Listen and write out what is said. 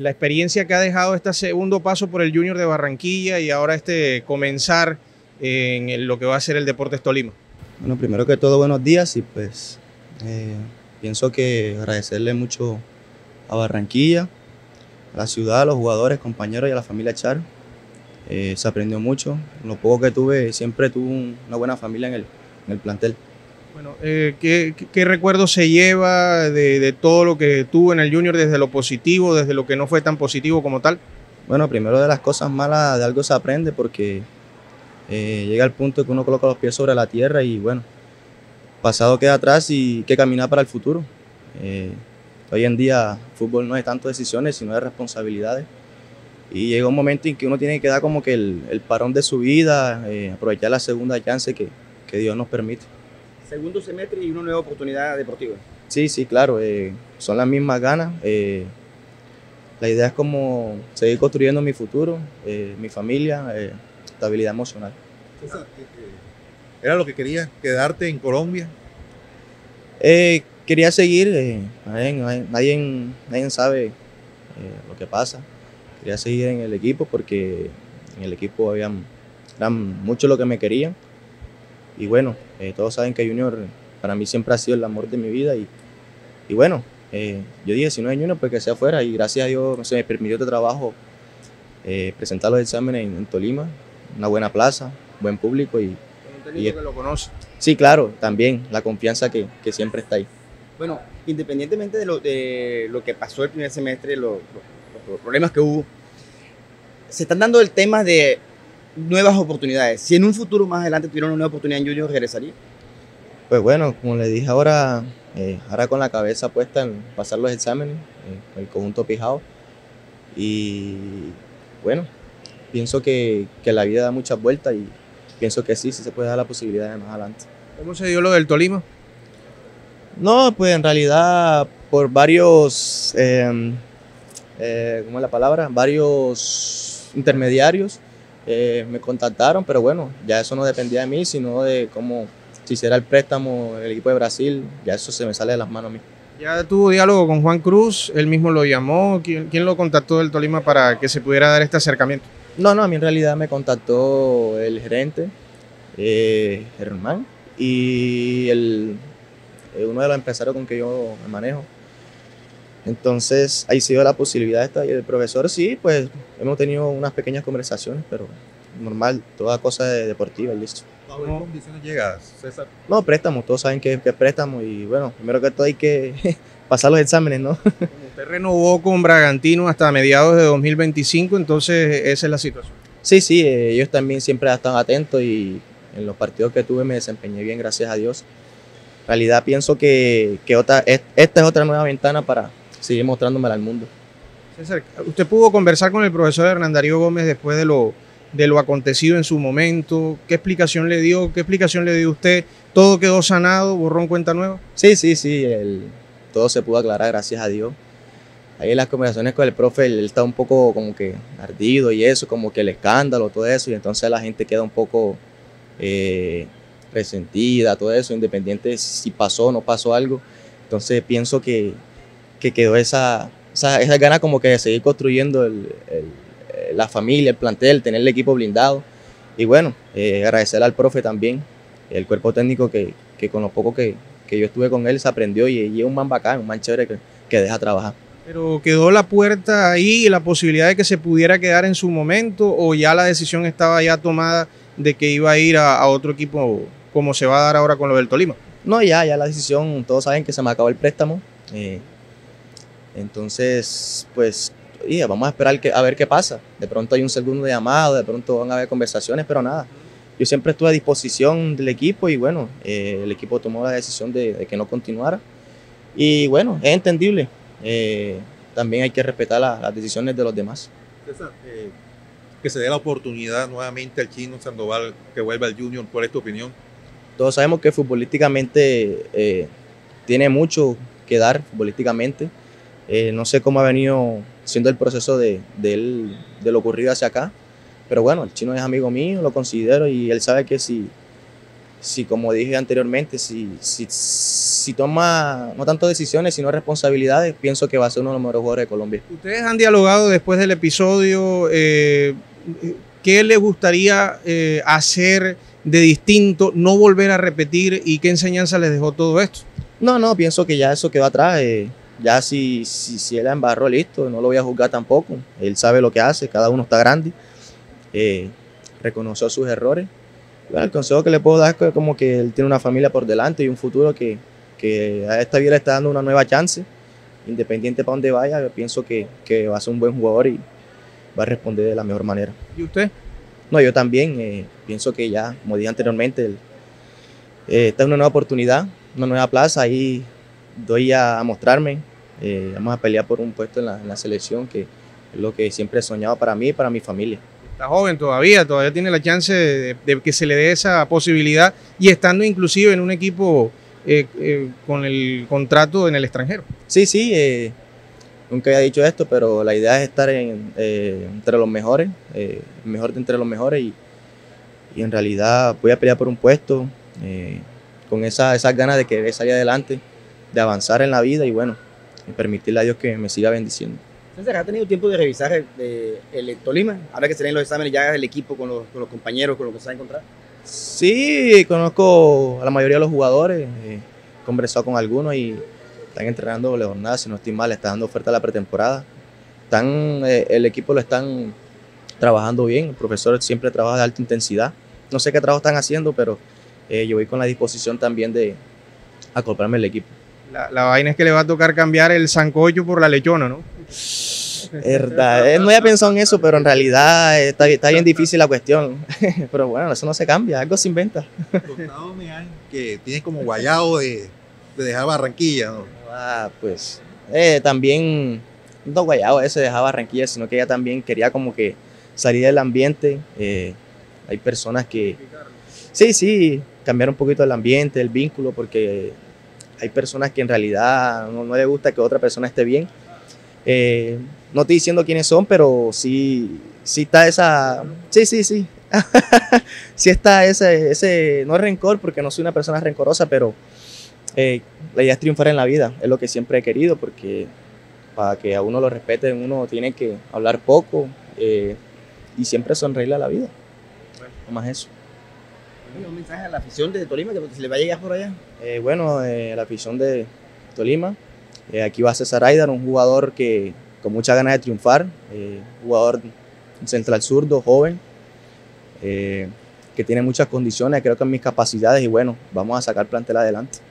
la experiencia que ha dejado este segundo paso por el Junior de Barranquilla y ahora este comenzar en lo que va a ser el Deportes Tolima. Bueno, primero que todo, buenos días y pues pienso que agradecerle mucho a Barranquilla, a la ciudad, a los jugadores, compañeros y a la familia Charo. Se aprendió mucho. Lo poco que tuve, siempre tuve una buena familia en el plantel. Bueno, ¿qué recuerdo se lleva de todo lo que tuvo en el Junior, desde lo positivo, desde lo que no fue tan positivo como tal? Bueno, primero de las cosas malas, de algo se aprende, porque llega el punto que uno coloca los pies sobre la tierra y bueno, pasado queda atrás y hay que caminar para el futuro. Hoy en día el fútbol no es tanto decisiones, sino de responsabilidades. Y llega un momento en que uno tiene que dar como que el parón de su vida, aprovechar la segunda chance que Dios nos permite. Segundo semestre y una nueva oportunidad deportiva. Sí, claro, son las mismas ganas. La idea es como seguir construyendo mi futuro, mi familia, estabilidad emocional. César, ¿era lo que querías, quedarte en Colombia? Quería seguir, nadie sabe lo que pasa. Quería seguir en el equipo porque en el equipo eran muchos los que me querían. Y bueno, todos saben que Junior para mí siempre ha sido el amor de mi vida. Y bueno, yo dije, si no es Junior, pues que sea afuera. Y gracias a Dios se me permitió este trabajo, presentar los exámenes en Tolima. Una buena plaza, buen público. ¿Un técnico que lo conoce? Sí, claro, también la confianza que siempre está ahí. Bueno, independientemente de lo que pasó el primer semestre, los problemas que hubo, se están dando el tema de nuevas oportunidades. Si en un futuro más adelante tuvieron una nueva oportunidad en Junior, ¿regresaría? Pues bueno, como les dije ahora, con la cabeza puesta en pasar los exámenes, el conjunto Pijao. Y bueno, pienso que la vida da muchas vueltas y pienso que sí se puede dar la posibilidad de más adelante. ¿Cómo se dio lo del Tolima? No, pues en realidad por varios, ¿cómo es la palabra? Varios intermediarios. Me contactaron, pero bueno, ya eso no dependía de mí, sino de cómo se hiciera el préstamo del equipo de Brasil. Ya eso se me sale de las manos a mí. Ya tuvo diálogo con Juan Cruz, él mismo lo llamó. ¿Quién lo contactó del Tolima para que se pudiera dar este acercamiento? No, a mí en realidad me contactó el gerente, Hernán, y uno de los empresarios con que yo me manejo. Entonces, ahí se dio la posibilidad esta, y el profesor sí, pues hemos tenido unas pequeñas conversaciones, pero normal, toda cosa deportiva y listo. ¿En qué condiciones llegas, César? No, préstamo, todos saben que es préstamo y bueno, primero que todo hay que pasar los exámenes, ¿no? Usted renovó con Bragantino hasta mediados de 2025, entonces esa es la situación. Sí, ellos también siempre están atentos y en los partidos que tuve me desempeñé bien, gracias a Dios. En realidad pienso que esta es otra nueva ventana para seguir mostrándomela al mundo. César, usted pudo conversar con el profesor Hernán Darío Gómez después de lo acontecido en su momento. ¿Qué explicación le dio? ¿Qué explicación le dio usted? ¿Todo quedó sanado? ¿Borrón cuenta nueva? Sí, todo se pudo aclarar, gracias a Dios. Ahí en las conversaciones con el profe, él está un poco como que ardido y eso, como que el escándalo, todo eso, y entonces la gente queda un poco resentida, todo eso, independiente de si pasó o no pasó algo. Entonces pienso que quedó esa gana como que de seguir construyendo la familia, el plantel, tener el equipo blindado. Y bueno, agradecer al profe también, el cuerpo técnico que con lo poco que yo estuve con él se aprendió y es un man bacán, un man chévere que deja trabajar. Pero quedó la puerta ahí, la posibilidad de que se pudiera quedar en su momento, o ya la decisión estaba ya tomada de que iba a ir a otro equipo como se va a dar ahora con lo del Tolima. No, ya la decisión, todos saben que se me acabó el préstamo. Entonces, pues, vamos a esperar a ver qué pasa. De pronto hay un segundo llamado, de pronto van a haber conversaciones, pero nada. Yo siempre estuve a disposición del equipo y bueno, el equipo tomó la decisión de que no continuara. Y bueno, es entendible. También hay que respetar las decisiones de los demás. César, que se dé la oportunidad nuevamente al Chino Sandoval, que vuelva al Junior, ¿cuál es tu opinión? Todos sabemos que futbolísticamente tiene mucho que dar, futbolísticamente. No sé cómo ha venido siendo el proceso de lo ocurrido hacia acá, pero bueno, el Chino es amigo mío, lo considero y él sabe que si si, como dije anteriormente, si toma no tanto decisiones, sino responsabilidades, pienso que va a ser uno de los mejores jugadores de Colombia. Ustedes han dialogado después del episodio. ¿Qué les gustaría hacer de distinto, no volver a repetir, y qué enseñanza les dejó todo esto? No, pienso que ya eso quedó atrás. Ya si él la embarró, listo, no lo voy a juzgar tampoco. Él sabe lo que hace, cada uno está grande. Reconoció sus errores. Bueno, el consejo que le puedo dar es como que él tiene una familia por delante y un futuro que a esta vida le está dando una nueva chance. Independiente para donde vaya, yo pienso que va a ser un buen jugador y va a responder de la mejor manera. ¿Y usted? No, yo también. Pienso que ya, como dije anteriormente, esta es una nueva oportunidad, una nueva plaza. Ahí doy a mostrarme. Vamos a pelear por un puesto en la selección, que es lo que siempre he soñado para mí y para mi familia. Está joven todavía tiene la chance de que se le dé esa posibilidad, y estando inclusive en un equipo con el contrato en el extranjero. Sí, nunca había dicho esto, pero la idea es estar entre los mejores, mejor de entre los mejores, y en realidad voy a pelear por un puesto con esas ganas de querer salir adelante, de avanzar en la vida y, bueno, permitirle a Dios que me siga bendiciendo. César, ¿ha tenido tiempo de revisar el Tolima? Ahora que se leen los exámenes ya del equipo con los compañeros, con los que se va a encontrar. Sí, conozco a la mayoría de los jugadores, he conversado con algunos y están entrenando doble jornada, si no estoy mal, está dando oferta a la pretemporada. El equipo lo están trabajando bien, el profesor siempre trabaja de alta intensidad. No sé qué trabajo están haciendo, pero yo voy con la disposición también de acoplarme el equipo. La vaina es que le va a tocar cambiar el sancocho por la lechona, ¿no? Verdad, no había pensado en eso, pero en realidad está bien difícil la cuestión. Pero bueno, eso no se cambia, algo se inventa. Tostado me han que tienes como guayado de dejar Barranquilla, ¿no? Pues también, no guayado ese de dejar Barranquilla, sino que ella también quería como que salir del ambiente. Hay personas que... Sí, cambiar un poquito el ambiente, el vínculo, porque... Hay personas que en realidad no le gusta que otra persona esté bien. No estoy diciendo quiénes son, pero sí está esa... Sí. Sí está ese... No es rencor, porque no soy una persona rencorosa, pero la idea es triunfar en la vida. Es lo que siempre he querido, porque para que a uno lo respeten, uno tiene que hablar poco y siempre sonreírle a la vida. No más eso. ¿Un mensaje a la afición de Tolima que se le va a llegar por allá? La afición de Tolima. Aquí va César Haydar, un jugador con muchas ganas de triunfar, jugador central zurdo, joven, que tiene muchas condiciones, creo que en mis capacidades, y bueno, vamos a sacar plantel adelante.